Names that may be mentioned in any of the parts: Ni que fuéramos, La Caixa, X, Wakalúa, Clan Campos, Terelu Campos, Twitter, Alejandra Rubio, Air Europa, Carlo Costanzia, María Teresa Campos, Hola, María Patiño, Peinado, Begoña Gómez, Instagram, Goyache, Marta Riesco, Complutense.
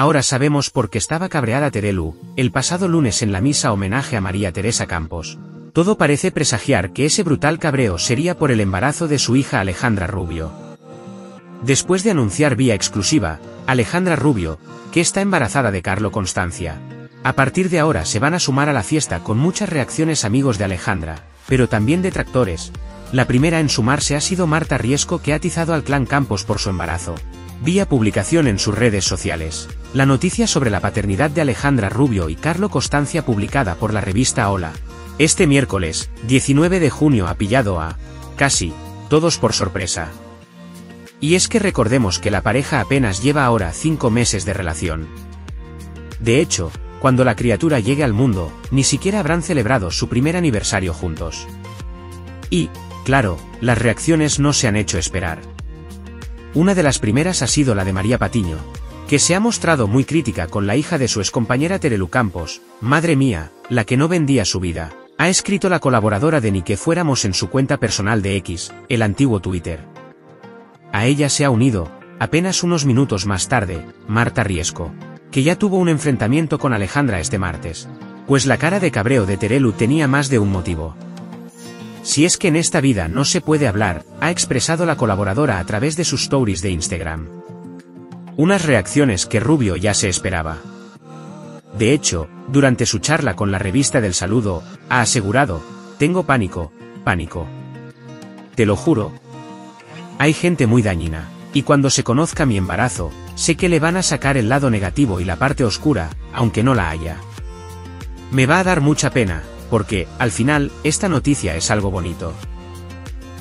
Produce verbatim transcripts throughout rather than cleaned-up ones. Ahora sabemos por qué estaba cabreada Terelu, el pasado lunes en la misa homenaje a María Teresa Campos. Todo parece presagiar que ese brutal cabreo sería por el embarazo de su hija Alejandra Rubio. Después de anunciar vía exclusiva, Alejandra Rubio, que está embarazada de Carlo Costanzia. A partir de ahora se van a sumar a la fiesta con muchas reacciones amigos de Alejandra, pero también detractores. La primera en sumarse ha sido Marta Riesco, que ha atizado al Clan Campos por su embarazo. Vía publicación en sus redes sociales. La noticia sobre la paternidad de Alejandra Rubio y Carlo Costanzia, publicada por la revista Hola, este miércoles, diecinueve de junio, ha pillado a casi todos por sorpresa. Y es que recordemos que la pareja apenas lleva ahora cinco meses de relación. De hecho, cuando la criatura llegue al mundo, ni siquiera habrán celebrado su primer aniversario juntos. Y, claro, las reacciones no se han hecho esperar. Una de las primeras ha sido la de María Patiño, que se ha mostrado muy crítica con la hija de su excompañera Terelu Campos. Madre mía, la que no vendía su vida, ha escrito la colaboradora de Ni que fuéramos en su cuenta personal de X, el antiguo Twitter. A ella se ha unido, apenas unos minutos más tarde, Marta Riesco, que ya tuvo un enfrentamiento con Alejandra este martes. Pues la cara de cabreo de Terelu tenía más de un motivo. Si es que en esta vida no se puede hablar, ha expresado la colaboradora a través de sus stories de Instagram. Unas reacciones que Rubio ya se esperaba. De hecho, durante su charla con la revista del saludo, ha asegurado: tengo pánico, pánico. Te lo juro. Hay gente muy dañina, y cuando se conozca mi embarazo, sé que le van a sacar el lado negativo y la parte oscura, aunque no la haya. Me va a dar mucha pena, porque, al final, esta noticia es algo bonito.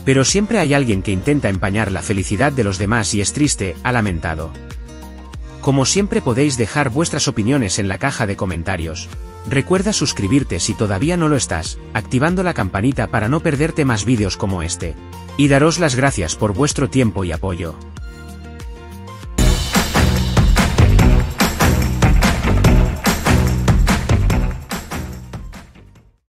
Pero siempre hay alguien que intenta empañar la felicidad de los demás y es triste, ha lamentado. Como siempre, podéis dejar vuestras opiniones en la caja de comentarios. Recuerda suscribirte si todavía no lo estás, activando la campanita para no perderte más vídeos como este. Y daros las gracias por vuestro tiempo y apoyo.